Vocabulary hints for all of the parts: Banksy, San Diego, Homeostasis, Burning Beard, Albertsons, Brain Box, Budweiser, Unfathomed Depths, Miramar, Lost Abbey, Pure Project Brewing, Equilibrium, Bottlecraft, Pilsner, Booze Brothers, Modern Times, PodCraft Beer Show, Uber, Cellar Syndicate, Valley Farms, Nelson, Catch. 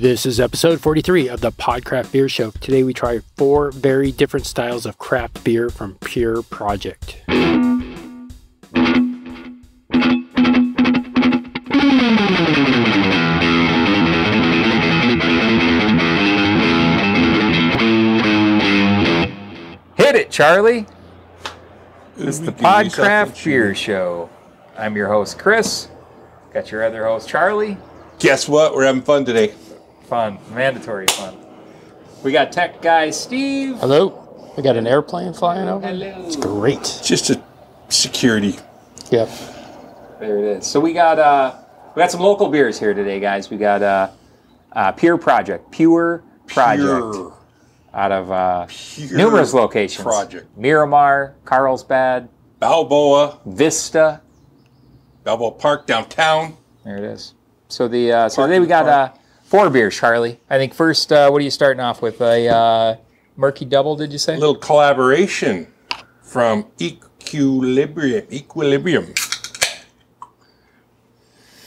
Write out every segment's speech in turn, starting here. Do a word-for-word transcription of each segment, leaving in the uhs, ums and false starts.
This is episode forty-three of the PodCraft Beer Show. Today we try four very different styles of craft beer from Pure Project. Hit it, Charlie! It's the PodCraft Beer Show. I'm your host, Chris. Got your other host, Charlie. Guess what? We're having fun today. Fun. Mandatory fun. We got tech guy Steve. Hello. We got an airplane flying over. Hello. It's great. Just a security. Yep. There it is. So we got uh, we got some local beers here today, guys. We got uh, uh, Pure Project. Pure Project. Pure. Out of uh, Pure numerous locations. Project. Miramar, Carlsbad. Balboa. Vista. Balboa Park downtown. There it is. So the uh, so today we got... Uh, Four beers, Charlie. I think first, uh, what are you starting off with? A uh, Murky Double, did you say? A little collaboration from Equilibrium. Equilibrium.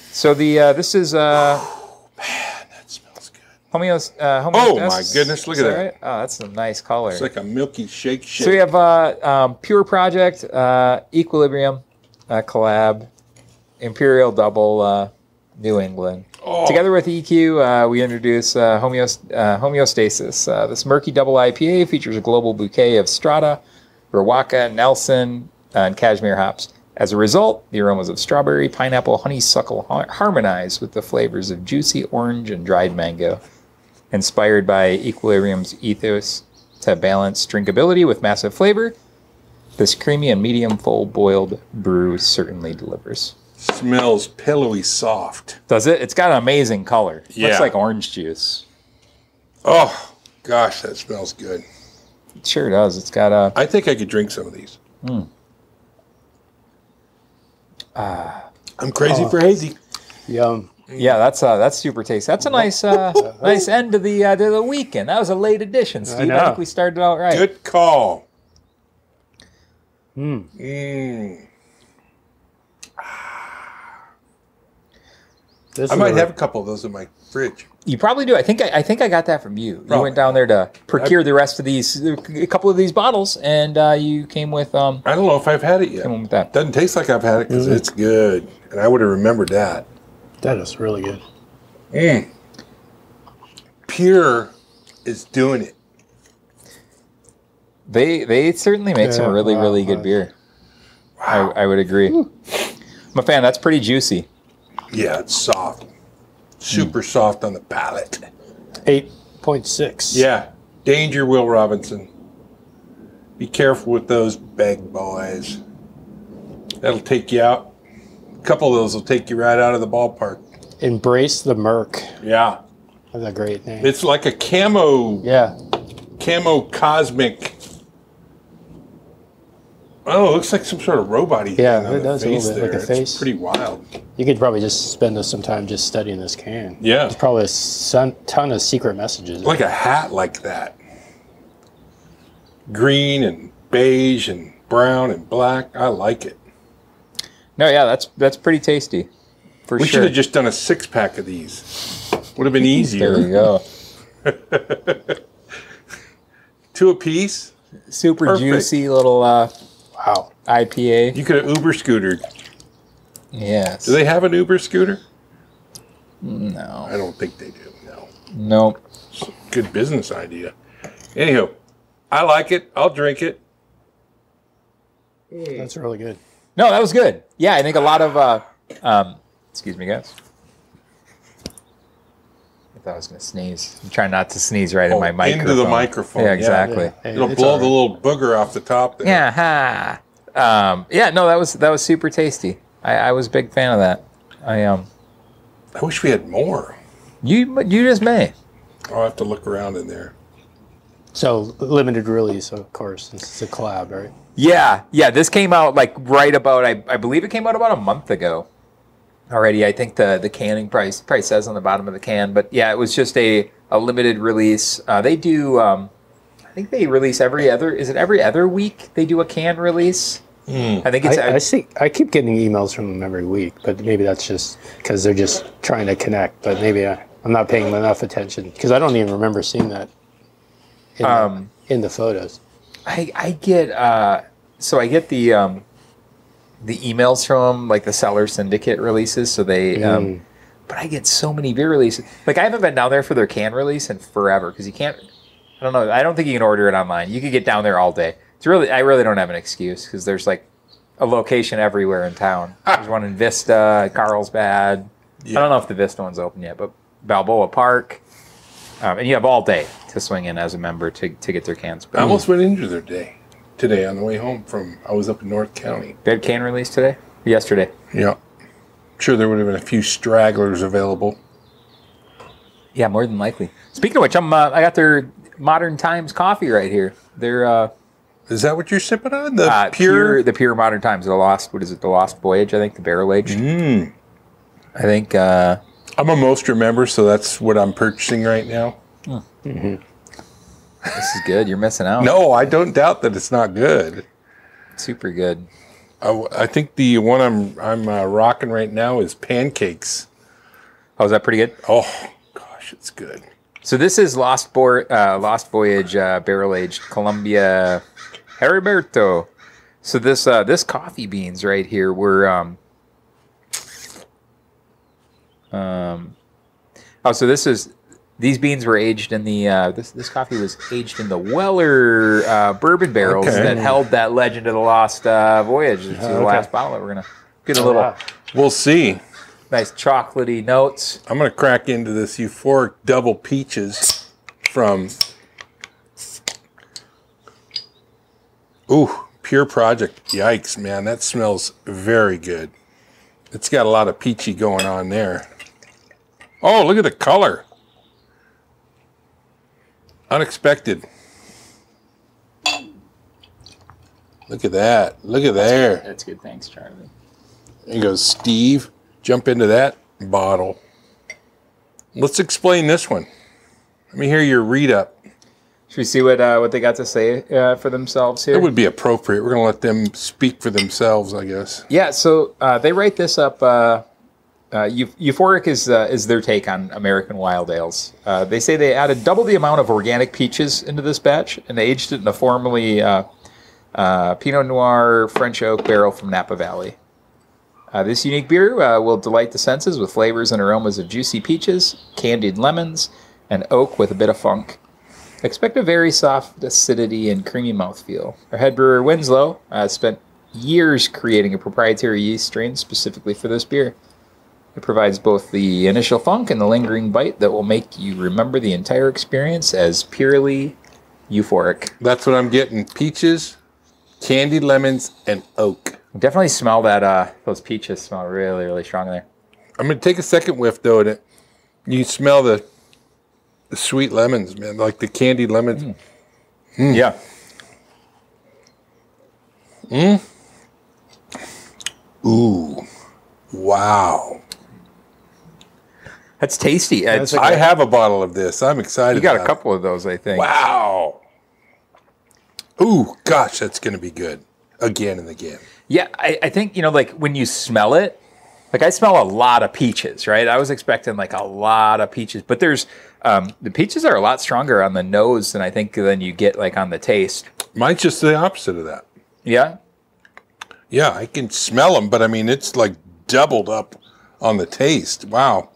So the uh, this is... Uh, oh, man, that smells good. Homeos, uh, homeostasis. Oh, my goodness, look at that. Right? Oh, that's a nice color. It's like a milky shake shake. So we have uh, um, Pure Project, uh, Equilibrium, uh, collab, Imperial Double, uh, New England. Oh. Together with E Q, uh, we introduce uh, homeost uh, Homeostasis. Uh, this Murky Double I P A features a global bouquet of Strata, Rawaka, Nelson, uh, and Cashmere hops. As a result, the aromas of strawberry, pineapple, honeysuckle har harmonize with the flavors of juicy orange and dried mango. Inspired by Equilibrium's ethos to balance drinkability with massive flavor, this creamy and medium full boiled brew certainly delivers. Smells pillowy soft. Does it? It's got an amazing color. Yeah. Looks like orange juice. Oh, gosh, that smells good. It sure does. It's got a... I think I could drink some of these. Mm. Uh, I'm crazy oh. for hazy. Yum. Yeah, that's uh, that's super tasty. That's a nice uh, nice end to the, uh, to the weekend. That was a late edition, Steve. I, I think we started out right. Good call. Mmm. Mmm. This I might a, have a couple of those in my fridge. You probably do. I think I, I think I got that from you. Probably. You went down there to procure I, the rest of these, a couple of these bottles, and uh, you came with. Um, I don't know if I've had it yet. Came with that. Doesn't taste like I've had it because mm. it's good, and I would have remembered that. That is really good. Mm. Pure is doing it. They they certainly make yeah, some really wow, really good wow. beer. Wow. I, I would agree. Whew. I'm a fan. That's pretty juicy. Yeah, it's soft. Super mm. soft on the palate. eight point six. Yeah. Danger, Will Robinson. Be careful with those big boys. That'll take you out. A couple of those will take you right out of the ballpark. Embrace the Murk. Yeah. That's a great name. It's like a camo. Yeah. Camo cosmic. Oh, it looks like some sort of robot-y yeah, thing on it does the face a little bit, there. Like a face. It's pretty wild. You could probably just spend some time just studying this can. Yeah. There's probably a son, ton of secret messages. Like a hat like that. Green and beige and brown and black. I like it. No, yeah, that's that's pretty tasty. For we sure. We should have just done a six-pack of these. Would have been easier. There you go. Two apiece. Super Perfect. Juicy little... Uh, Wow. I P A. You could have Uber scootered. Yes. Do they have an Uber scooter? No. I don't think they do, no. Nope. It's a good business idea. Anywho, I like it. I'll drink it. That's really good. No, that was good. Yeah, I think a lot of... Uh, um, excuse me, guys. I thought I was going to sneeze. I'm trying not to sneeze right oh, in my microphone. Into the microphone. Yeah, exactly. Yeah, yeah. Hey, it'll blow right. the little booger off the top there. Yeah, ha. Um, yeah, no, that was that was super tasty. I, I was a big fan of that. I um. I wish we had more. You you just may. I'll have to look around in there. So limited release, of course. It's a collab, right? Yeah, yeah. This came out like right about I I believe it came out about a month ago. Already, I think the the canning price probably says on the bottom of the can, but yeah, it was just a a limited release. Uh, they do, um, I think they release every other. Is it every other week they do a can release? Mm. I think it's. I, I, I see. I keep getting emails from them every week, but maybe that's just because they're just trying to connect. But maybe I, I'm not paying enough attention because I don't even remember seeing that in, um, the, in the photos. I, I get uh, so I get the um, the emails from them, like the Seller Syndicate releases. So they, mm. um, but I get so many beer releases. Like I haven't been down there for their can release in forever because you can't. I don't know. I don't think you can order it online. You could get down there all day. It's really, I really don't have an excuse because there's like a location everywhere in town. There's one in Vista, Carlsbad. Yeah. I don't know if the Vista one's open yet, but Balboa Park. Um, and you have all day to swing in as a member to, to get their cans. I almost went into their day today on the way home from, I was up in North County. They had can release today? Yesterday. Yeah. I'm sure there would have been a few stragglers available. Yeah, more than likely. Speaking of which, I'm, uh, I got their Modern Times coffee right here. They're... Uh, Is that what you're sipping on? The uh, pure, pure, the pure Modern Times. The Lost, what is it? The Lost Voyage, I think. The barrel aged. Mm. I think. Uh, I'm a Mostra member, so that's what I'm purchasing right now. Mm. Mm-hmm. This is good. You're missing out. No, I don't doubt that it's not good. It's super good. I, I think the one I'm I'm uh, rocking right now is Pancakes. Oh, is that pretty good? Oh gosh, it's good. So this is Lost Boar, uh, Lost Voyage uh, barrel aged Columbia. Heriberto. So this uh, this coffee beans right here were um, um oh so this is these beans were aged in the uh, this this coffee was aged in the Weller uh, bourbon barrels okay. that held that Legend of the Lost uh, Voyage. This is uh, the okay. last bottle that we're gonna get a little. Uh, we'll see. Nice chocolatey notes. I'm gonna crack into this Euphoric double peaches from. Ooh, Pure Project. Yikes, man. That smells very good. It's got a lot of peachy going on there. Oh, look at the color. Unexpected. Look at that. Look at there. That's good. Thanks, Charlie. There goes Steve. Jump into that bottle. Let's explain this one. Let me hear your read up. Should we see what uh, what they got to say uh, for themselves here? It would be appropriate. We're going to let them speak for themselves, I guess. Yeah, so uh, they write this up. Uh, uh, Euphoric is uh, is their take on American wild ales. Uh, they say they added double the amount of organic peaches into this batch, and they aged it in a formerly uh, uh, Pinot Noir French oak barrel from Napa Valley. Uh, this unique beer uh, will delight the senses with flavors and aromas of juicy peaches, candied lemons, and oak with a bit of funk. Expect a very soft acidity and creamy mouthfeel. Our head brewer, Winslow, uh, spent years creating a proprietary yeast strain specifically for this beer. It provides both the initial funk and the lingering bite that will make you remember the entire experience as purely euphoric. That's what I'm getting. Peaches, candied lemons, and oak. Definitely smell that. Uh, those peaches smell really, really strong there. I'm going to take a second whiff, though, and it, you smell the... The sweet lemons, man, like the candied lemons. Mm. Mm. Yeah. Mm. Ooh. Wow. That's tasty. That's I good. have a bottle of this. I'm excited. You got about a couple it. of those, I think. Wow. Ooh, gosh, that's going to be good again and again. Yeah, I, I think, you know, like when you smell it, like I smell a lot of peaches, right? I was expecting like a lot of peaches, but there's um, the peaches are a lot stronger on the nose than I think than you get like on the taste. Mine's just the opposite of that. Yeah, yeah, I can smell them, but I mean it's like doubled up on the taste. Wow,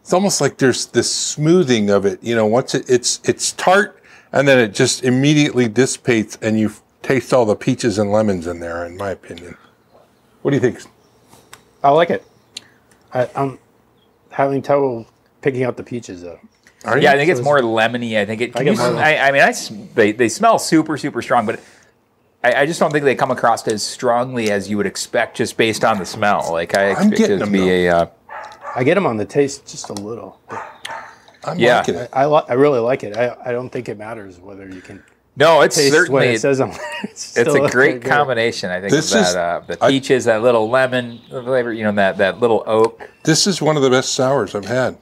it's almost like there's this smoothing of it. You know, once it, it's it's tart, and then it just immediately dissipates, and you taste all the peaches and lemons in there. In my opinion, what do you think? I like it. I, I'm having trouble picking out the peaches, though. Are yeah, you? I think so it's more lemony. I think it. I, you, more I, I mean, I, they they smell super super strong, but I, I just don't think they come across as strongly as you would expect just based on the smell. Like I expect it to them, be though. a. Uh, I get them on the taste just a little. I'm yeah, liking it. I, I, I really like it. I I don't think it matters whether you can. No, it's Taste certainly it says on, it's, it's a great combination. I think this of that, is, uh, the peaches, I, that little lemon flavor, you know, that that little oak. This is one of the best sours I've had,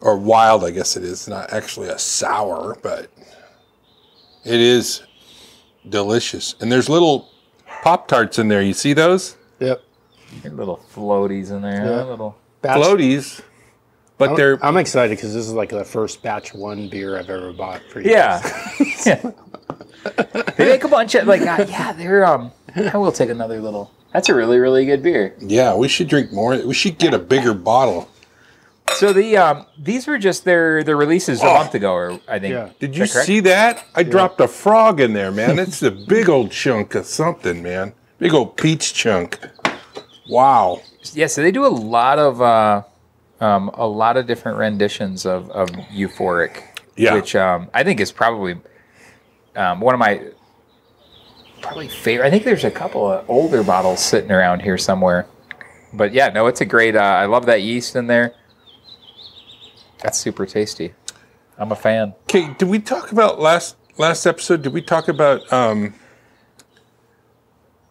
or wild, I guess it is. It's not actually a sour, but it is delicious. And there's little Pop Tarts in there. You see those? Yep. Little floaties in there. Yep. Little Bats. floaties. But I'm, they're I'm excited because this is like the first batch one beer I've ever bought for you. Yeah. Yeah. They make a bunch of like uh, yeah, they're um I will take another little. That's a really, really good beer. Yeah, we should drink more. We should get a bigger bottle. So the um, these were just their their releases oh. a month ago, or I think. Yeah. Did you that see that? I yeah. dropped a frog in there, man. It's a big old chunk of something, man. Big old peach chunk. Wow. Yeah. So they do a lot of uh, um, a lot of different renditions of, of Euphoric. Yeah. Which um, I think is probably um, one of my probably favorite. I think there's a couple of older bottles sitting around here somewhere. But yeah, no, it's a great. Uh, I love that yeast in there. That's super tasty. I'm a fan. Okay, did we talk about last last episode? Did we talk about um,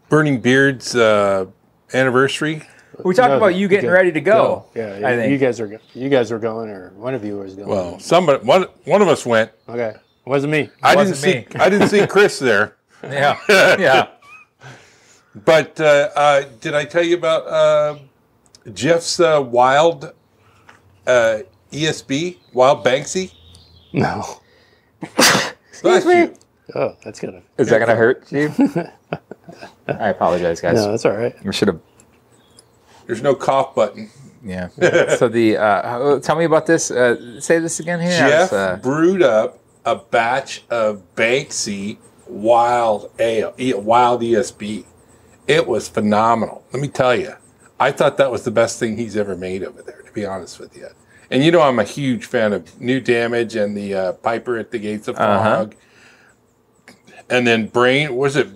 Burning Beard's uh, anniversary? We talked no, about you getting go, ready to go. go. Yeah, I think you guys are you guys were going, or one of you was going. Well, somebody one one of us went. Okay, it wasn't me. It I wasn't didn't me. see I didn't see Chris there. Yeah, yeah. But uh, uh, did I tell you about uh, Jeff's uh, wild? Uh, E S B, Wild Banksy? No. Excuse me? You. Oh, that's going to... Is that going to hurt you? I apologize, guys. No, that's all right. We should have... There's no cough button. Yeah. So the... Uh, tell me about this. Uh, say this again here. Jeff was, uh... brewed up a batch of Banksy Wild Ale, Wild E S B. It was phenomenal. Let me tell you. I thought that was the best thing he's ever made over there, to be honest with you. And you know I'm a huge fan of New Damage and the uh, Piper at the Gates of Hog. Uh-huh. And then Brain, was it?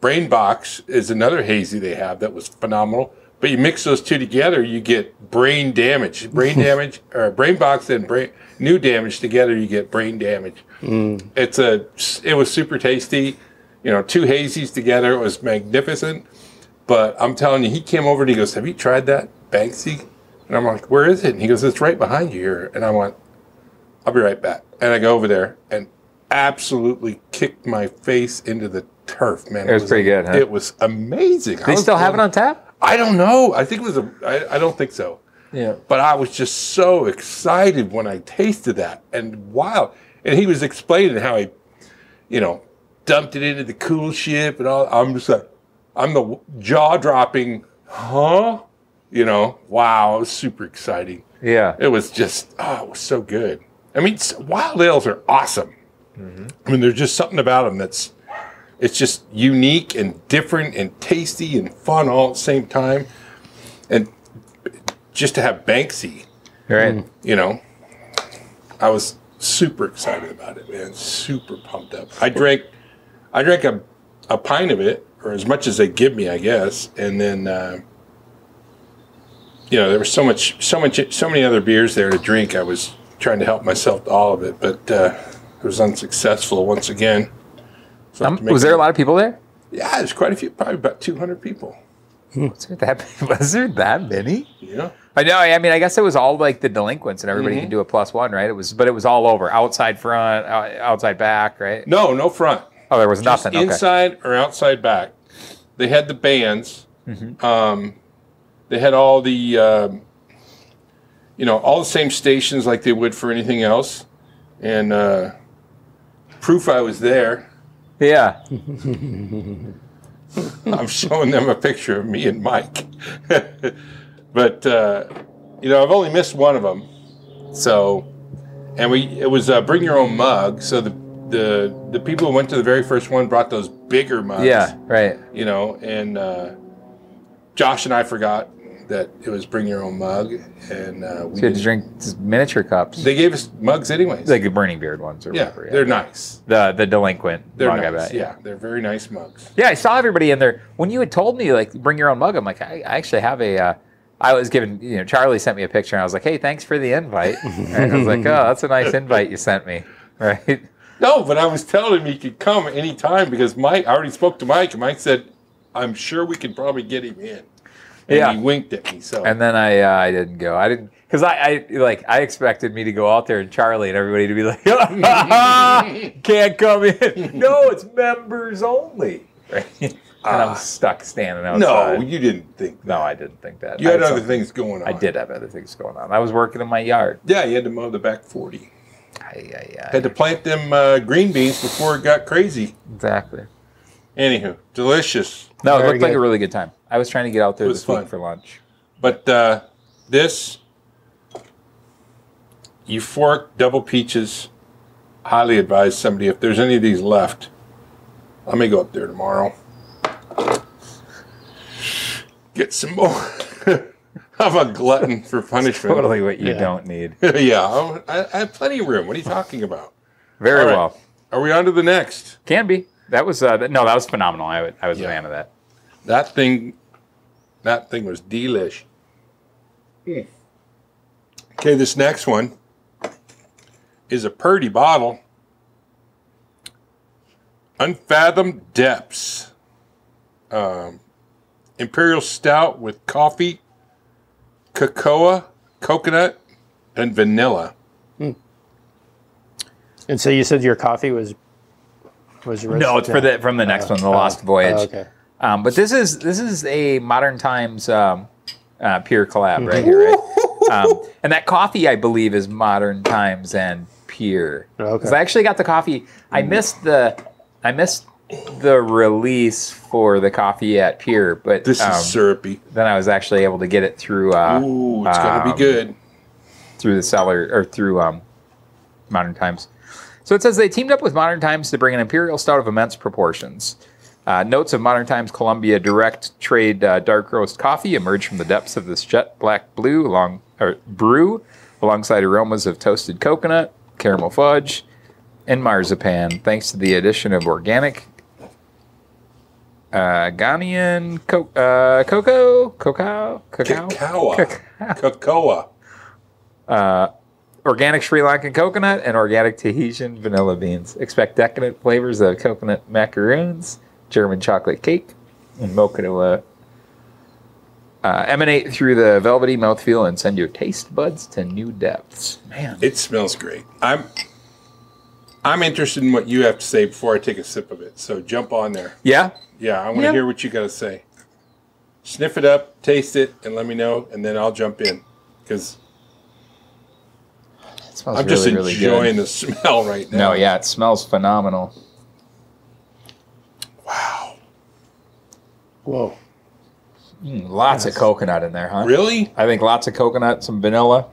Brain Box is another hazy they have that was phenomenal. But you mix those two together, you get Brain Damage. Brain Damage, or Brain Box and brain, New Damage together, you get Brain Damage. Mm. It's a, it was super tasty. You know, two hazies together, it was magnificent. But I'm telling you, he came over and he goes, "Have you tried that Banksy?" And I'm like, "Where is it?" And he goes, "It's right behind you here." And I went, "I'll be right back." And I go over there and absolutely kicked my face into the turf, man. It, it was, was pretty good, huh? It was amazing. They still have it on tap? I don't know. I think it was a, I, I don't think so. Yeah. But I was just so excited when I tasted that. And wow. And he was explaining how he, you know, dumped it into the cool ship and all. I'm just like, I'm the jaw-dropping, huh? You know, wow, it was super exciting. Yeah. It was just, oh, it was so good. I mean, wild ales are awesome. Mm-hmm. I mean, there's just something about them that's, it's just unique and different and tasty and fun all at the same time. And just to have Banksy, right? You know, I was super excited about it, man. Super pumped up. I drank, I drank a, a pint of it, or as much as they give me, I guess. And then, uh, you know, there was so much, so much, so many other beers there to drink. I was trying to help myself to all of it, but uh, it was unsuccessful once again. So um, was there it. a lot of people there? Yeah, there's quite a few, probably about two hundred people. Was there that? Was there that many? Yeah. I know. I mean, I guess it was all like the delinquents, and everybody mm-hmm. can do a plus one, right? It was, but it was all over, outside front, outside back, right? No, no front. Oh, there was Just nothing. Inside okay. or outside back. They had the bands. Mm-hmm. Um. They had all the, um, you know, all the same stations like they would for anything else. And uh, proof I was there. Yeah. I'm showing them a picture of me and Mike. But, uh, you know, I've only missed one of them. So, and we, it was uh, bring your own mug. So the, the, the people who went to the very first one brought those bigger mugs. Yeah, right. You know, and... Uh, Josh and I forgot that it was bring your own mug, and uh, we so had to drink miniature cups. They gave us mugs anyways, like the Burning Beard ones or yeah, whatever. Yeah, they're nice. The the delinquent they're mug, nice. I bet. Yeah, they're very nice mugs. Yeah, I saw everybody in there. When you had told me like bring your own mug, I'm like, I, I actually have a. Uh, I was given, you know, Charlie sent me a picture, and I was like, hey, thanks for the invite. And I was like, oh, that's a nice invite you sent me, right? No, but I was telling him he could come anytime because Mike. I already spoke to Mike, and Mike said, I'm sure we can probably get him in. And yeah. he winked at me. So. And then I uh, I didn't go. I didn't because I, I like I expected me to go out there and Charlie and everybody to be like, ah, can't come in. No, it's members only. Right? Uh, and I was stuck standing outside. No, you didn't think that. No, I didn't think that. You had, had other things going on. I did have other things going on. I was working in my yard. Yeah, you had to mow the back forty. Aye, aye, aye. Had to plant them uh, green beans before it got crazy. Exactly. Anywho, delicious. No, it Very looked good. like a really good time. I was trying to get out there this fun. week for lunch. But uh, this Euphoric Double Peaches, highly advise somebody, if there's any of these left, let me go up there tomorrow. Get some more. I'm a glutton for punishment. Totally what you yeah. don't need. yeah, I, I have plenty of room. What are you talking about? Very right. well. Are we on to the next? Can be. That was uh, no, that was phenomenal. I, would, I was yeah. a fan of that. That thing, that thing was delish. Mm. Okay, this next one is a Purdy bottle. Unfathomed Depths. Um, Imperial Stout with coffee, cocoa, coconut, and vanilla. Mm. And so you said your coffee was... was your no, it's for the, from the next uh, one, The Lost uh, Voyage. Uh, okay. Um, but this is this is a Modern Times um, uh, Pure collab mm-hmm. right here, right? Um, and that coffee, I believe, is Modern Times and Pure. Okay. I actually got the coffee. I missed the... I missed... the release for the coffee at Pure, but this um, is syrupy. Then I was actually able to get it through. Uh, Ooh, it's um, gonna be good. Through the cellar or through um, Modern Times. So it says they teamed up with Modern Times to bring an imperial stout of immense proportions. Uh, notes of Modern Times Colombia direct trade uh, dark roast coffee emerge from the depths of this jet black blue along or brew, alongside aromas of toasted coconut, caramel fudge, and marzipan. Thanks to the addition of organic. Uh, Ghanaian co uh, cocoa, cocoa, cacao, cacao, cocoa, uh, organic Sri Lankan coconut, and organic Tahitian vanilla beans. Expect decadent flavors of coconut macaroons, German chocolate cake, and mocha to uh, uh, emanate through the velvety mouthfeel and send your taste buds to new depths. Man, it smells great. I'm. I'm interested in what you have to say before I take a sip of it. So jump on there. Yeah. Yeah, I want to yeah. hear what you got to say. Sniff it up, taste it, and let me know, and then I'll jump in because I'm really, just enjoying really the smell right now. No, yeah, it smells phenomenal. Wow. Whoa. Mm, lots yes. of coconut in there, huh? Really? I think lots of coconut, some vanilla.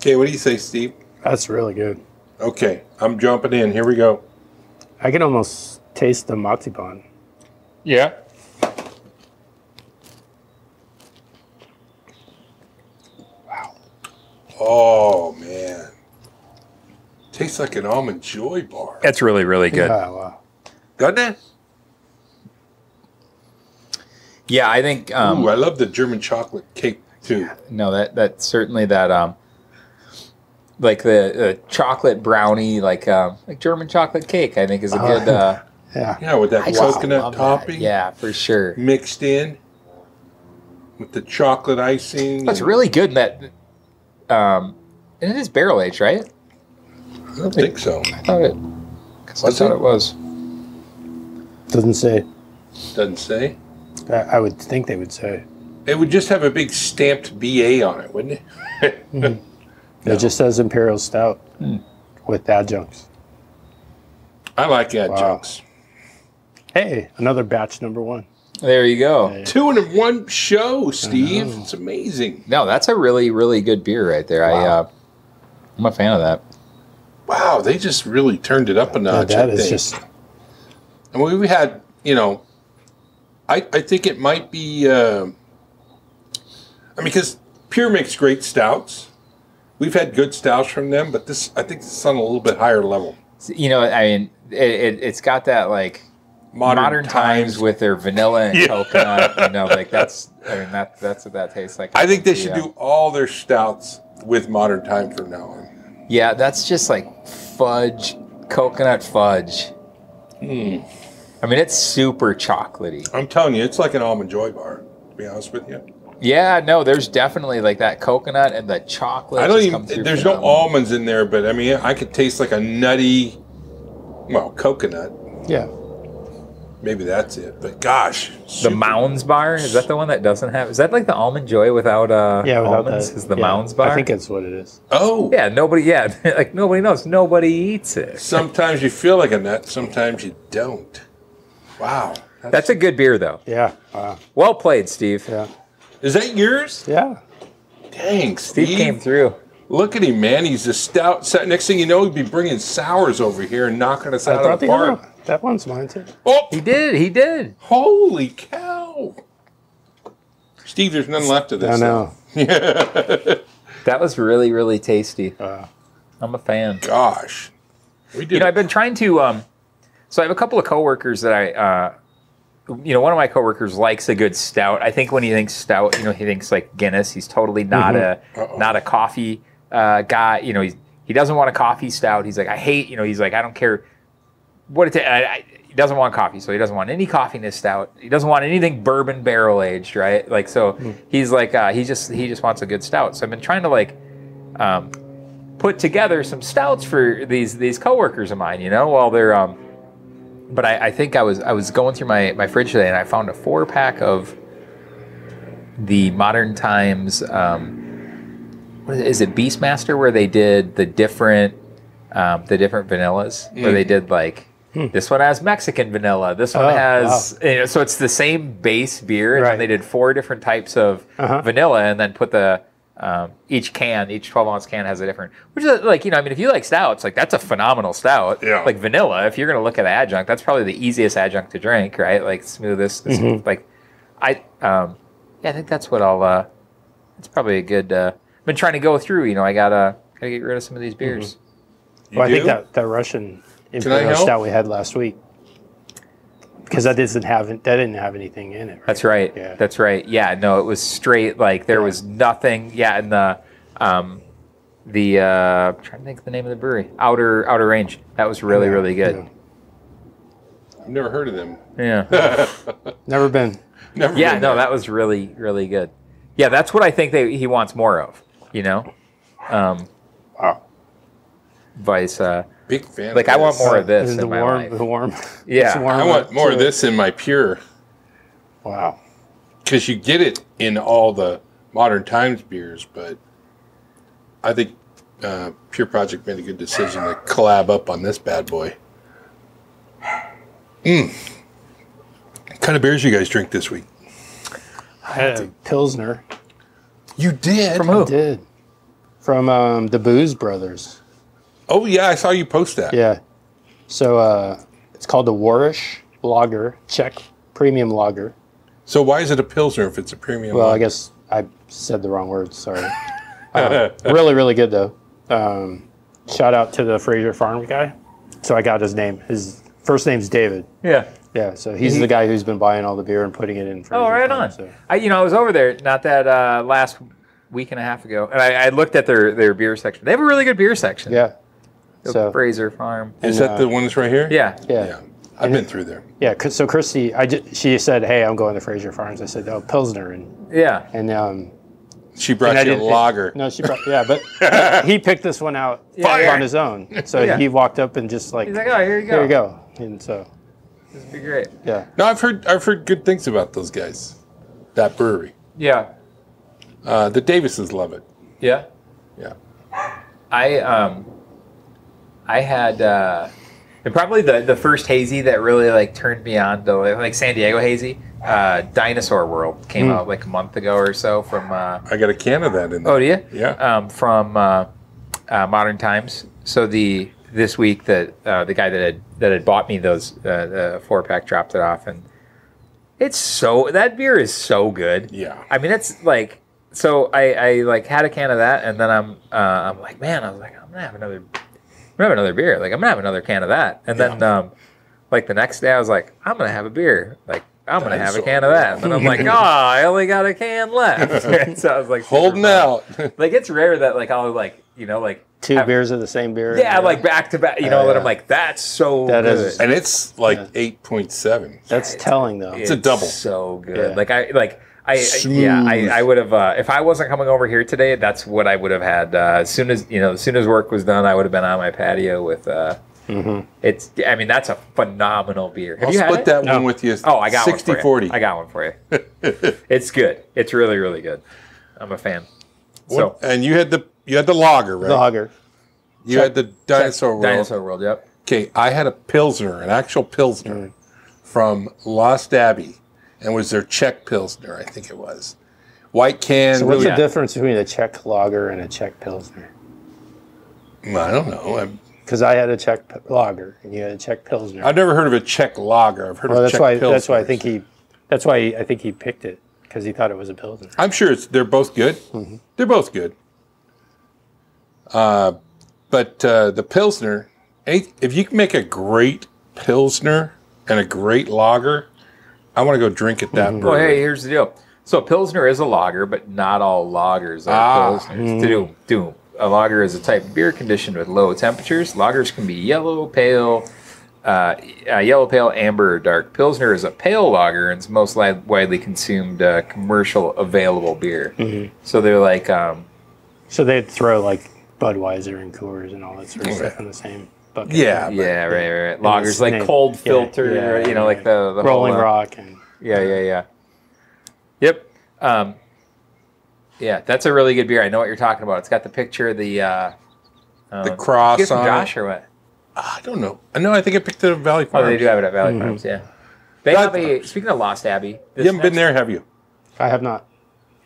Okay, what do you say, Steve? That's really good. Okay, I'm jumping in. Here we go. I can almost taste the marzipan. Yeah. Wow. Oh, man. Tastes like an Almond Joy bar. That's really, really good. Yeah, wow. Doesn't it? Yeah, I think... Um, Ooh, I love the German chocolate cake, too. No, that, that certainly that... Um, like the uh, chocolate brownie, like uh, like German chocolate cake, I think is a good. Uh, yeah. Yeah, with that I coconut topping. That. Yeah, for sure. Mixed in with the chocolate icing. That's really good. That um, and it is barrel aged, right? I don't think it, so. I thought it. Cause I thought it? it was. Doesn't say. Doesn't say. I, I would think they would say. It would just have a big stamped B A on it, wouldn't it? mm-hmm. No. It just says Imperial Stout mm. with adjuncts. I like adjuncts. Wow. Hey, another batch number one. There you go. Hey. Two in one show, Steve. It's amazing. No, that's a really, really good beer right there. Wow. I, uh, I'm a fan of that. Wow, they just really turned it up a notch. Yeah, that I is think. just... And we had, you know, I, I think it might be, uh, I mean, because Pure makes great stouts. We've had good stouts from them, but this I think this is on a little bit higher level. You know, I mean, it, it, it's got that like modern, modern times. times with their vanilla and yeah. coconut. You know, like that's I mean that that's what that tastes like. I, I think, think they should yeah. do all their stouts with Modern Times from now on. Yeah, that's just like fudge, coconut fudge. Mm. I mean, it's super chocolatey. I'm telling you, it's like an Almond Joy bar. To be honest with you. Yeah, no, there's definitely like that coconut and that chocolate. I don't even, there's no almonds in there, but I mean, I could taste like a nutty, well, coconut. Yeah. Maybe that's it. But gosh, the Mounds Bar, is that the one that doesn't have? Is that like the Almond Joy without uh yeah, without almonds? That, is the yeah, Mounds Bar? I think that's what it is. Oh, yeah. Nobody. Yeah, like nobody knows. Nobody eats it. Sometimes you feel like a nut. Sometimes you don't. Wow, that's, that's a good beer though. Yeah. Wow. Well played, Steve. Yeah. Is that yours? Yeah. Dang, Steve, Steve came through. Look at him, man. He's a stout. Next thing you know, he'd be bringing sours over here and knocking us out of the park. That one's mine, too. Oh! He did. He did. Holy cow. Steve, there's none left of this. I know. That was really, really tasty. Uh, I'm a fan. Gosh. We did. You know, I've been trying to... Um, so I have a couple of coworkers that I... Uh, you know, one of my coworkers likes a good stout. I think when he thinks stout, you know, he thinks like Guinness. He's totally not mm-hmm. a Uh-oh. not a coffee uh, guy. You know, he's, he doesn't want a coffee stout. He's like, I hate, you know, he's like, I don't care... What it I, I, he doesn't want coffee, so he doesn't want any coffee in his stout. He doesn't want anything bourbon barrel aged, right? Like so, mm. he's like uh, he just he just wants a good stout. So I've been trying to like um, put together some stouts for these these coworkers of mine, you know, while they're. Um, but I, I think I was I was going through my my fridge today and I found a four pack of the Modern Times. Um, what is it, is it Beastmaster where they did the different um, the different vanillas mm. where they did like. Hmm. This one has Mexican vanilla. This one oh, has, wow. you know, so it's the same base beer. And right. then they did four different types of uh-huh. vanilla and then put the, um, each can, each twelve ounce can has a different, which is like, you know, I mean, if you like stouts, like that's a phenomenal stout. Yeah. Like vanilla, if you're going to look at the adjunct, that's probably the easiest adjunct to drink, right? Like smoothest, mm-hmm. smooth, like I, um, yeah, I think that's what I'll, uh, that's probably a good, uh, I've been trying to go through, you know, I gotta, gotta get rid of some of these beers. Mm-hmm. Well, do? I think that, that Russian... Imperial stout we had last week, because that doesn't have that didn't have anything in it. Right? That's right. Yeah. That's right. Yeah. No, it was straight. Like there yeah. was nothing. Yeah. And the um, the uh, I'm trying to think of the name of the brewery. Outer Outer Range. That was really yeah. really good. Yeah. I've never heard of them. Yeah. Never been. Never. Yeah. Been no, there. That was really really good. Yeah. That's what I think they he wants more of. You know. Um, wow. Vice. Uh, Big fan. Like I want more of this in, in the my warm, life. The warm. Yeah, warm I want more of this in my pure. Wow. Because you get it in all the Modern Times beers, but I think uh, Pure Project made a good decision to collab up on this bad boy. Mm. What kind of beers you guys drink this week? I had a Pilsner. You did? From who? I did. From um, the Booze Brothers. Oh, yeah, I saw you post that. Yeah. So uh, it's called the Warish Lager, Czech Premium Lager. So why is it a Pilsner if it's a premium well, lager? Well, I guess I said the wrong word, sorry. uh, really, really good, though. Um, shout out to the Fraser Farm guy. So I got his name. His first name's David. Yeah. Yeah, so he's mm-hmm. the guy who's been buying all the beer and putting it in Fraser Oh, right Farm, on. So. I, you know, I was over there not that uh, last week and a half ago, and I, I looked at their, their beer section. They have a really good beer section. Yeah. So, Fraser Farm. Is and, that uh, the one that's right here? Yeah. Yeah. yeah. I've and, been through there. Yeah. So Christy, I just, she said, hey, I'm going to Fraser Farms. I said, oh, Pilsner. And, yeah. And um, she brought and you a lager. No, she brought, yeah, but he picked this one out yeah. on his own. So yeah. he walked up and just like, he's like, oh, here you go. Here you go. And so. This would be great. Yeah. No, I've heard, I've heard good things about those guys, that brewery. Yeah. Uh, the Davises love it. Yeah. Yeah. I, um, I had, uh, and probably the, the first hazy that really like turned me on to like San Diego hazy, uh, Dinosaur World came mm. out like a month ago or so from. Uh, I got a can of that in there. Oh, do you? Yeah. Um, from uh, uh, Modern Times. So the this week that uh, the guy that had that had bought me those uh, the four pack dropped it off, and it's so that beer is so good. Yeah. I mean, it's like so I, I like had a can of that, and then I'm uh, I'm like man, I was like I'm gonna have another. I'm gonna have another beer. Like I'm gonna have another can of that. And yeah. then, um, like the next day, I was like, I'm gonna have a beer. Like I'm gonna have a can of that. And then I'm like, oh, I only got a can left. So I was like, holding out. Like it's rare that like I'll like you know like two have, beers of the same beer. Yeah, yeah, like back to back. You know, uh, yeah. and I'm like, that's so that good. Is, and it's like yeah. eight point seven. That's yeah, telling though. It's, it's a double. So good. Yeah. Like I like. I, I, yeah, I, I would have, uh, if I wasn't coming over here today, that's what I would have had. Uh, as soon as, you know, as soon as work was done, I would have been on my patio with uh, Mm-hmm. It's, I mean, that's a phenomenal beer. Have I'll you split had that no. one with you. Oh, I got sixty forty. I got one for you. It's good. It's really, really good. I'm a fan. What, so, and you had the you had the lager, right? The lager. You so, had the Dinosaur World. Dinosaur World, yep. Okay, I had a Pilsner, an actual Pilsner mm. from Lost Abbey, and it was their Czech Pilsner, I think it was. White can. So what's yeah. the difference between a Czech lager and a Czech Pilsner? I don't know. Because I had a Czech lager and you had a Czech Pilsner. I've never heard of a Czech lager. I've heard well, of a Czech why, Pilsner. That's why I think he. That's why I think he picked it, because he thought it was a Pilsner. I'm sure it's. They're both good. Mm-hmm. They're both good. Uh, but uh, the Pilsner, if you can make a great Pilsner and a great lager, I want to go drink at that. Mm-hmm. Well, hey, here's the deal. So a Pilsner is a lager, but not all lagers are ah, Pilsners. Mm. Doom. A lager is a type of beer conditioned with low temperatures. Lagers can be yellow, pale, uh, uh, yellow, pale, amber, or dark. Pilsner is a pale lager and it's most widely consumed uh, commercial available beer. Mm-hmm. So they're like... Um, so they'd throw like Budweiser and Coors and all that sort of okay. stuff in the same... bucket. Yeah, yeah, right, right, right. Lagers like Cold Filter, yeah, yeah, you know, yeah, like the, the Rolling whole, uh, Rock. And, yeah, yeah, yeah. Yep. Um, yeah, that's a really good beer. I know what you're talking about. It's got the picture of the uh, um, the cross. Did you get from Josh or what? I don't know. I know. I think I picked it at Valley Farms. Oh, they do have it at Valley mm-hmm. Farms. Yeah. They have a, speaking of Lost Abbey, you haven't been there, have you? I have not.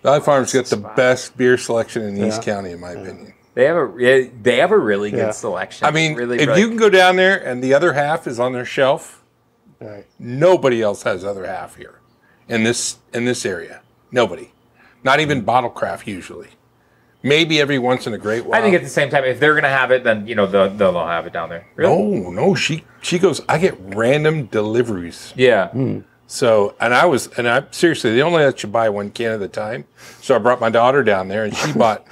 Valley Farms got the best beer selection in yeah. East County, in my yeah. opinion. They have a they have a really good yeah. selection. I mean, really, if really you can go down there and the Other Half is on their shelf, right. nobody else has Other Half here in this in this area. Nobody. Not even Bottlecraft usually. Maybe every once in a great while. I think at the same time, if they're going to have it, then you know they'll, they'll have it down there. Really? No, no, she she goes. I get random deliveries. Yeah. Mm. So and I was and I seriously they only let you buy one can at a time. So I brought my daughter down there and she bought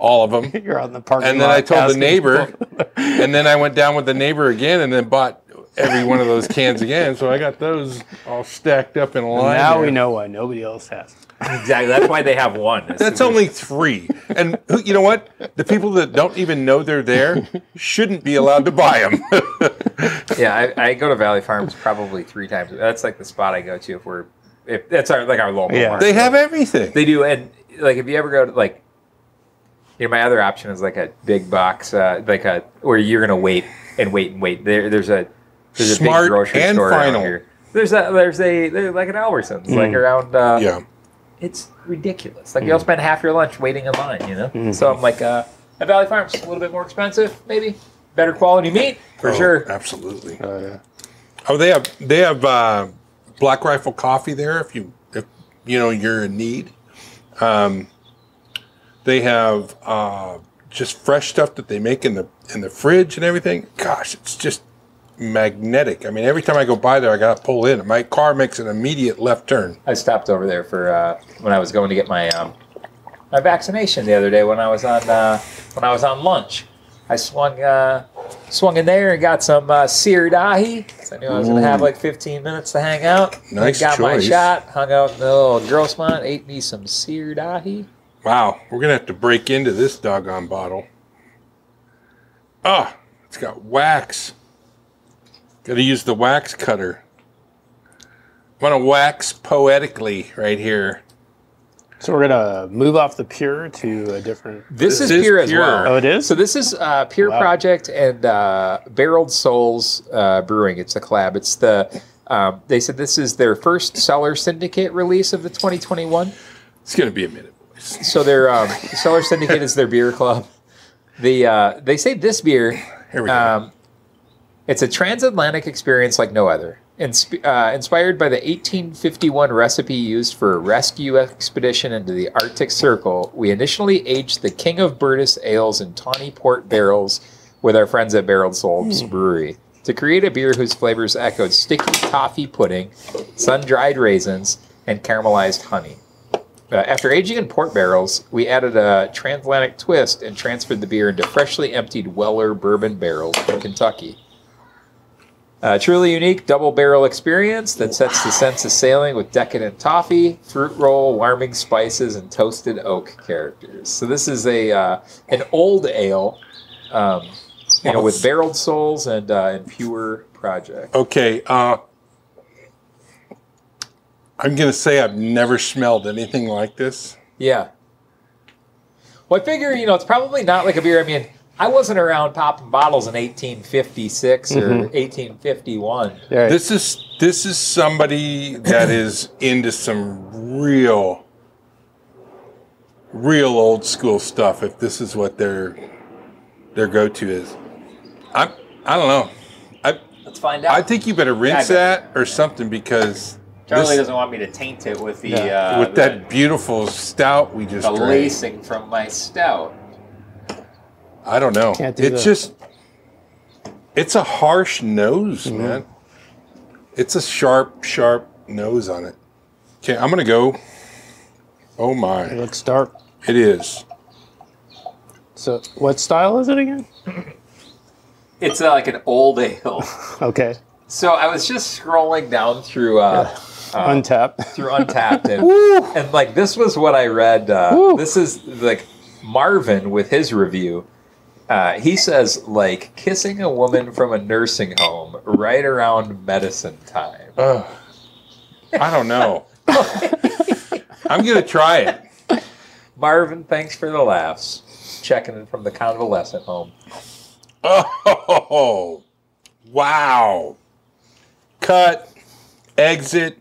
all of them. You're on the parking lot. And then I told the neighbor, and then I went down with the neighbor again, and then bought every one of those cans again. So I got those all stacked up in a line. And now there. We know why nobody else has. Exactly. That's why they have one. That's, That's only three. And you know what? The people that don't even know they're there shouldn't be allowed to buy them. Yeah, I, I go to Valley Farms probably three times. That's like the spot I go to if we're if that's our like our local. Yeah, market. They have everything. They do, and like if you ever go to like, you know, my other option is like a big box, uh, like a where you're gonna wait and wait and wait. There, there's a there's Smart a big grocery and store final. Out here. There's a there's a there's like an Albertsons, mm. like around. Uh, yeah. It's ridiculous. Like, mm. you'll spend half your lunch waiting in line, you know? Mm-hmm. So I'm like, uh, at Valley Farms, a little bit more expensive, maybe. Better quality meat, for oh, sure. Absolutely. Oh, yeah. Oh, they have, they have uh, Black Rifle coffee there if, you if you know, you're in need. Um, they have uh, just fresh stuff that they make in the, in the fridge and everything. Gosh, it's just magnetic. I mean, every time I go by there, I gotta pull in. My car makes an immediate left turn. I stopped over there for uh, when I was going to get my um, my vaccination the other day. When I was on uh, when I was on lunch, I swung uh, swung in there and got some uh, seared ahi. So I knew I was gonna have like fifteen minutes to hang out. Nice I got choice. My shot. Hung out in the old Grossmont. Ate me some seared ahi. Wow, we're gonna have to break into this doggone bottle. Ah, oh, it's got wax. Got to use the wax cutter. Want to wax poetically right here. So we're going to move off the Pure to a different... This, this is, is Pure as well. Oh, it is? So this is uh, Pure wow. Project and uh, Barreled Souls uh, Brewing. It's a collab. It's the... Um, they said this is their first Cellar Syndicate release of the twenty twenty-one. It's going to be a minute, boys. So their um, Cellar Syndicate is their beer club. The uh, They say this beer... Here we go. Um, It's a transatlantic experience like no other. Insp uh, inspired by the eighteen fifty-one recipe used for a rescue expedition into the Arctic Circle, we initially aged the King of Burtis ales in tawny port barrels with our friends at Barreled Souls Brewery to create a beer whose flavors echoed sticky toffee pudding, sun-dried raisins, and caramelized honey. Uh, after aging in port barrels, we added a transatlantic twist and transferred the beer into freshly emptied Weller bourbon barrels from Kentucky. A truly unique double barrel experience that sets the sense of sailing with decadent toffee, fruit roll, warming spices, and toasted oak characters. So this is a uh, an old ale um, you know, with Barreled Souls and, uh, and Pure Project. Okay. Uh, I'm going to say I've never smelled anything like this. Yeah. Well, I figure, you know, it's probably not like a beer. I mean, I wasn't around popping bottles in eighteen fifty-six or mm-hmm. eighteen fifty-one. Yeah. This is this is somebody that is into some real, real old school stuff. If this is what their their go to is, I I don't know. I, Let's find out. I think you better rinse yeah, that or something because Charlie this, doesn't want me to taint it with the yeah, uh, with the, that beautiful stout we just the drank. Lacing from my stout. I don't know. It's that. just, it's a harsh nose, mm-hmm. man. It's a sharp, sharp nose on it. Okay, I'm gonna go. Oh my! It looks dark. It is. So, what style is it again? It's uh, like an old ale. Okay. So I was just scrolling down through uh, yeah. uh, Untapped, through Untapped, and, and like this was what I read. Uh, this is like Marvin with his review. Uh, he says, like, kissing a woman from a nursing home right around medicine time. Uh, I don't know. I'm going to try it. Marvin, thanks for the laughs. Checking in from the convalescent home. Oh, wow. Cut. Exit.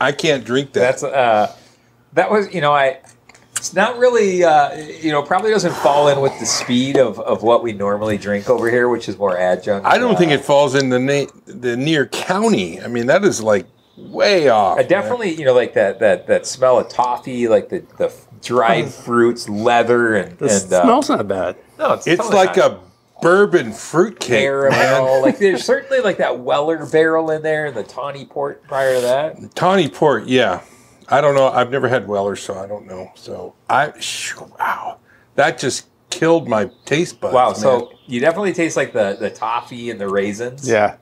I can't drink that. That's, uh, that was, you know, I... It's not really, uh, you know, probably doesn't fall in with the speed of, of what we normally drink over here, which is more adjunct. I don't uh, think it falls in the na the near county. I mean, that is like way off. I definitely, man. you know, like that that that smell of toffee, like the the dried fruits, leather, and, and uh, smells not bad. No, it's, it's totally like not. a bourbon fruitcake. Caramel, like there's certainly like that Weller barrel in there, and the Tawny Port prior to that. Tawny Port, yeah. I don't know. I've never had Weller, so I don't know. So I, wow, that just killed my taste buds. Wow. Man. So you definitely taste like the the toffee and the raisins. Yeah.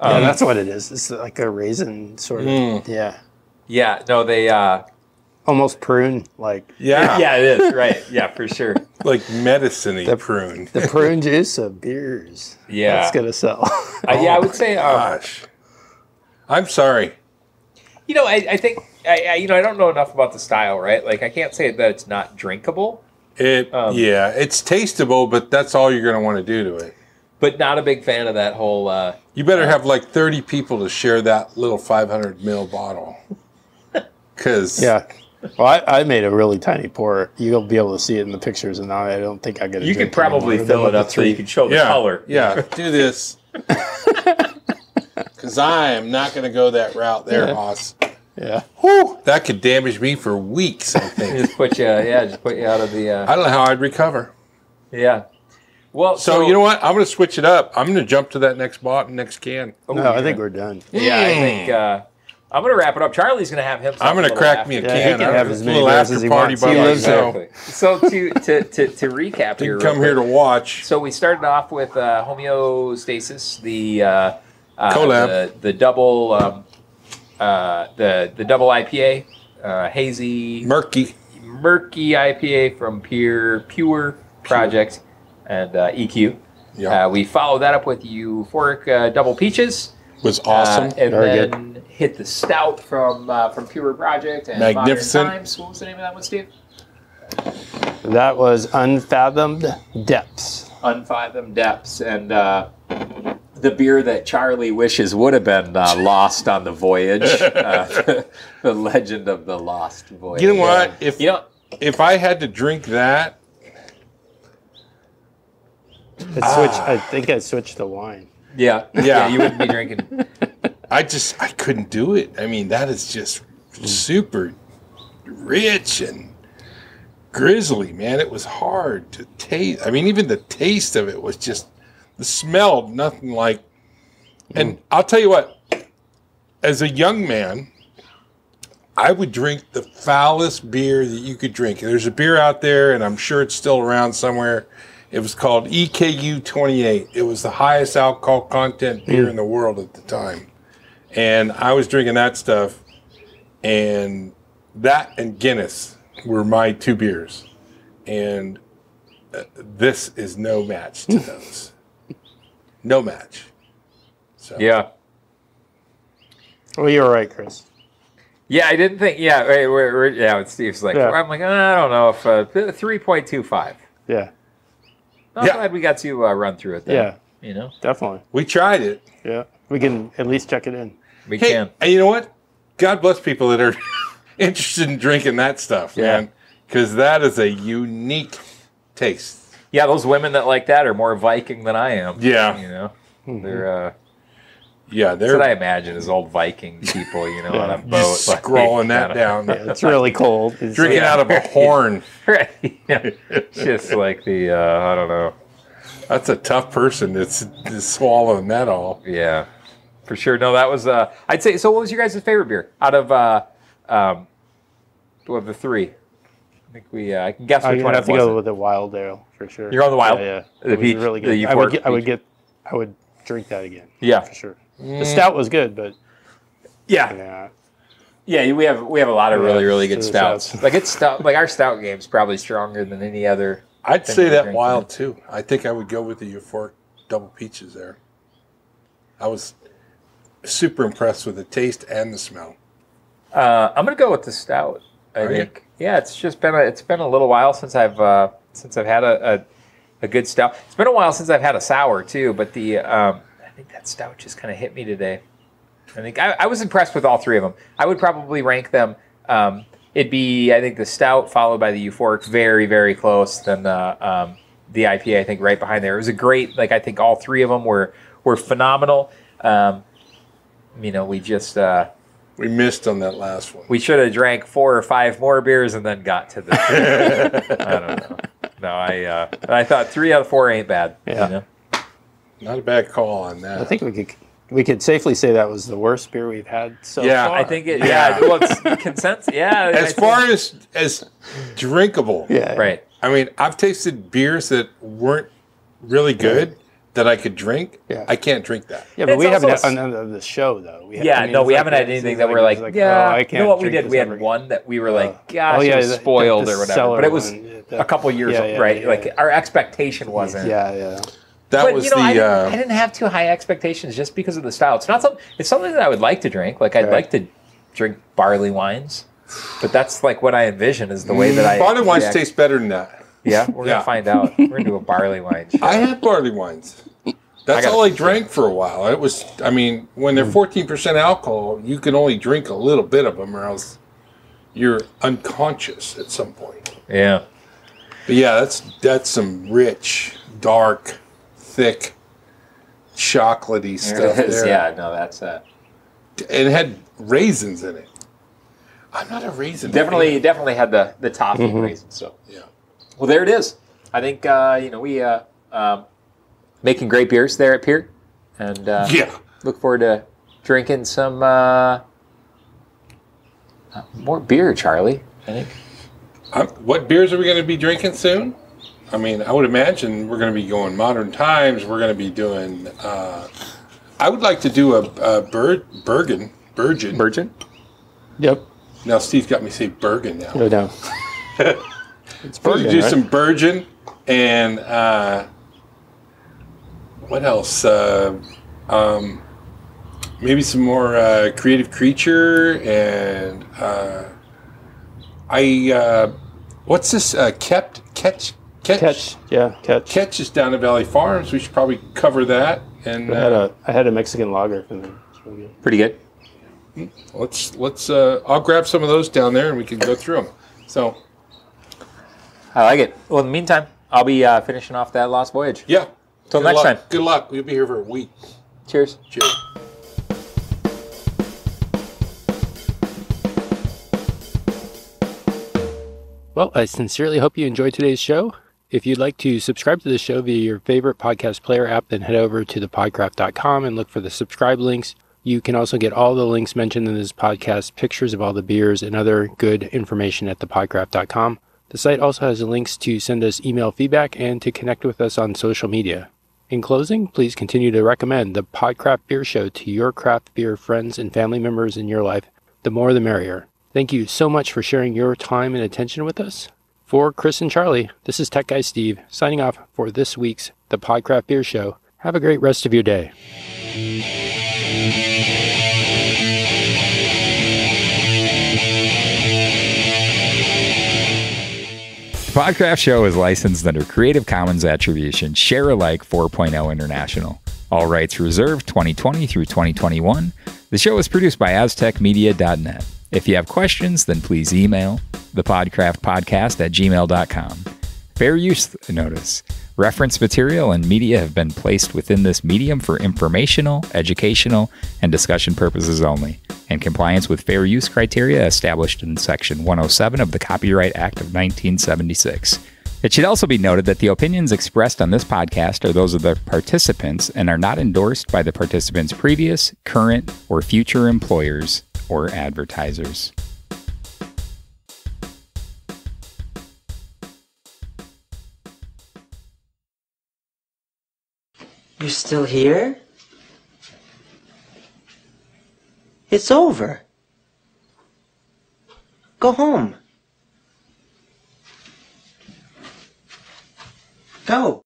Um, yeah, that's what it is. It's like a raisin sort of. Mm. Yeah. Yeah. No, they uh, almost prune like. Yeah. Yeah, it is right. Yeah, for sure. Like medicine-y the prune. The prune juice of beers. Yeah, that's gonna sell. Uh, yeah, oh I would say. Gosh. Um, I'm sorry. You know, I, I think. I, I, you know, I don't know enough about the style, right? Like, I can't say that it's not drinkable. It, um, yeah, it's tasteable, but that's all you're going to want to do to it. But not a big fan of that whole... Uh, you better uh, have like thirty people to share that little five hundred mil bottle. Because... yeah. Well, I, I made a really tiny pour. You'll be able to see it in the pictures, and I don't think I get it. You could probably fill it up so you can show the yeah, color. Yeah, do this. Because I am not going to go that route there, yeah. Hoss. Yeah, whew, that could damage me for weeks. I think just put you, yeah, just put you out of the. Uh... I don't know how I'd recover. Yeah, well, so, so you know what? I'm going to switch it up. I'm going to jump to that next bot and next can. Oh, no, yeah. I think we're done. Yeah, mm. I think uh, I'm going to wrap it up. Charlie's going to have him. I'm going to crack after. me a yeah, can. He can have as many as he wants. By yeah, exactly. So to to to, to recap here, come here to watch. So we started off with uh, Homeostasis, the uh, uh, collab, the, the double. Um, Uh, the the double I P A, uh, hazy, murky, murky I P A from Pure Pure Project, Pure. and uh, E Q. Yeah. Uh, we followed that up with Euphoric uh, double peaches. Was awesome. Uh, and Very then good. hit the stout from uh, from Pure Project and Magnificent. Modern Times. What was the name of that one, Steve? That was Unfathomed Depths. Unfathomed Depths and. Uh, The beer that Charlie wishes would have been uh, lost on the voyage, uh, the Legend of the Lost Voyage. You know what? If you know, if I had to drink that, I'd switch, ah. I think I'd switch to wine. Yeah, yeah, yeah you wouldn't be drinking. I just I couldn't do it. I mean, that is just super rich and grizzly, man. It was hard to taste. I mean, even the taste of it was just. The smell, nothing like, and mm. I'll tell you what, as a young man, I would drink the foulest beer that you could drink. There's a beer out there, and I'm sure it's still around somewhere. It was called E K U twenty-eight. It was the highest alcohol content beer mm. in the world at the time. And I was drinking that stuff, and that and Guinness were my two beers. And uh, this is no match to those. no match. So. Yeah. Well, you're right, Chris. Yeah, I didn't think. Yeah, right, we're, we're, yeah. What Steve's like, yeah. I'm like, oh, I don't know if uh, three point two five. Yeah. I'm yeah. glad we got to uh, run through it. Then, yeah. You know, definitely. We tried it. Yeah, we can at least check it in. We hey, can. And you know what? God bless people that are interested in drinking that stuff, yeah. man, because that is a unique taste. Yeah, those women that like that are more Viking than I am. Yeah. You know, mm-hmm. they're. Uh, Yeah, that's what I imagine is old Viking people, you know, yeah. on a boat. Just scrolling like, that down. Yeah, it's really cold. It's drinking yeah. out of a horn. Right. Yeah. Just like the, uh, I don't know. That's a tough person that's, that's swallowing that all. Yeah, for sure. No, that was, uh, I'd say, so what was your guys' favorite beer out of uh, um, of the three? I think we, uh, I can guess which one I was. I have to go with the Wild Ale, for sure. You're on the Wild? Yeah. yeah. The peach. Really good. I would, get, I would get, I would drink that again. Yeah. For sure. The stout was good, but yeah, yeah, yeah. We have we have a lot of yeah, really really good stouts. stouts. Like it's stout, like our stout game's probably stronger than any other. I'd say that Wild too. I think I would go with the Euphoric Double Peaches there. I was super impressed with the taste and the smell. Uh, I'm gonna go with the stout. I Are think. You? Yeah, it's just been a, it's been a little while since I've uh, since I've had a, a a good stout. It's been a while since I've had a sour too, but the. Um, I think that stout just kind of hit me today. I think I, I was impressed with all three of them. I would probably rank them. Um, it'd be, I think, the stout followed by the Euphoric, very, very close. Then the um, the I P A, I think, right behind there. It was a great, like I think, all three of them were were phenomenal. Um, you know, we just uh, we missed on that last one. We should have drank four or five more beers and then got to this. I don't know. No, I uh, I thought three out of four ain't bad. Yeah. You know? Not a bad call on that. I think we could we could safely say that was the worst beer we've had so yeah, far. Yeah, I think it. Yeah, well, it's consensus. Yeah, as I far as as drinkable. Yeah, right. I mean, I've tasted beers that weren't really good that I could drink. Yeah, I can't drink that. Yeah, but it's we haven't had none of the show though. We have, yeah, I mean, no, we like, haven't had anything that like, we're like, like, yeah. Oh, I can't you know what we did? We had again. one that we were like, gosh, oh, yeah, it was the, spoiled the, the or whatever. But it was one, a couple years yeah, yeah, right. Yeah, like yeah. our expectation wasn't. Yeah, yeah. That but, was you know, the, I, didn't, uh, I didn't have too high expectations just because of the style. It's not something. It's something that I would like to drink. Like I'd right. like to drink barley wines, but that's like what I envision is the way that I. Barley wines taste better than that. Yeah, we're yeah. gonna find out. We're gonna do a barley wine. Show. I had barley wines. That's I all I drank for a while. It was. I mean, when they're fourteen percent alcohol, you can only drink a little bit of them, or else you're unconscious at some point. Yeah. But yeah, that's that's some rich, dark. Thick, chocolatey stuff. There there. Yeah, no, that's that. Uh, and it had raisins in it. I'm not a raisin. Definitely, definitely had the the toffee mm-hmm. raisins. So yeah. Well, there it is. I think uh, you know we uh, um, making great beers there at Pier, and uh, yeah, look forward to drinking some uh, more beer, Charlie. I think. Um, what beers are we going to be drinking soon? I mean, I would imagine we're going to be going Modern Times. We're going to be doing. Uh, I would like to do a, a Ber Bergen, Bergen, Bergen. Yep. Now Steve's got me say Bergen now. No, no. It's Bergen. Do right? some Bergen and uh, what else? Uh, um, maybe some more uh, Creative Creature and uh, I. Uh, what's this? Uh, kept catch. Catch. catch, yeah, catch. Catch is down at Valley Farms. We should probably cover that. And I had uh, a, I had a Mexican lager from there. Really good. Pretty good. Let's let's. Uh, I'll grab some of those down there, and we can go through them. So, I like it. Well, in the meantime, I'll be uh, finishing off that Lost Voyage. Yeah. Till next luck. time. Good luck. We'll be here for a week. Cheers. Cheers. Well, I sincerely hope you enjoyed today's show. If you'd like to subscribe to the show via your favorite podcast player app, then head over to the pod craft dot com and look for the subscribe links. You can also get all the links mentioned in this podcast, pictures of all the beers, and other good information at the pod craft dot com. The site also has links to send us email feedback and to connect with us on social media. In closing, please continue to recommend the PodCraft Beer Show to your craft beer friends and family members in your life. The more the merrier. Thank you so much for sharing your time and attention with us. For Chris and Charlie, this is Tech Guy Steve signing off for this week's The PodCraft Beer Show. Have a great rest of your day. The PodCraft Show is licensed under Creative Commons Attribution Share Alike four point oh International. All rights reserved twenty twenty through twenty twenty-one. The show is produced by aztec media dot net. If you have questions, then please email the podcraft podcast at gmail dot com. Fair use notice. Reference material and media have been placed within this medium for informational, educational, and discussion purposes only, in compliance with fair use criteria established in Section one oh seven of the Copyright Act of nineteen seventy-six. It should also be noted that the opinions expressed on this podcast are those of the participants and are not endorsed by the participants' previous, current, or future employers or advertisers. You're still here? It's over. Go home. Go.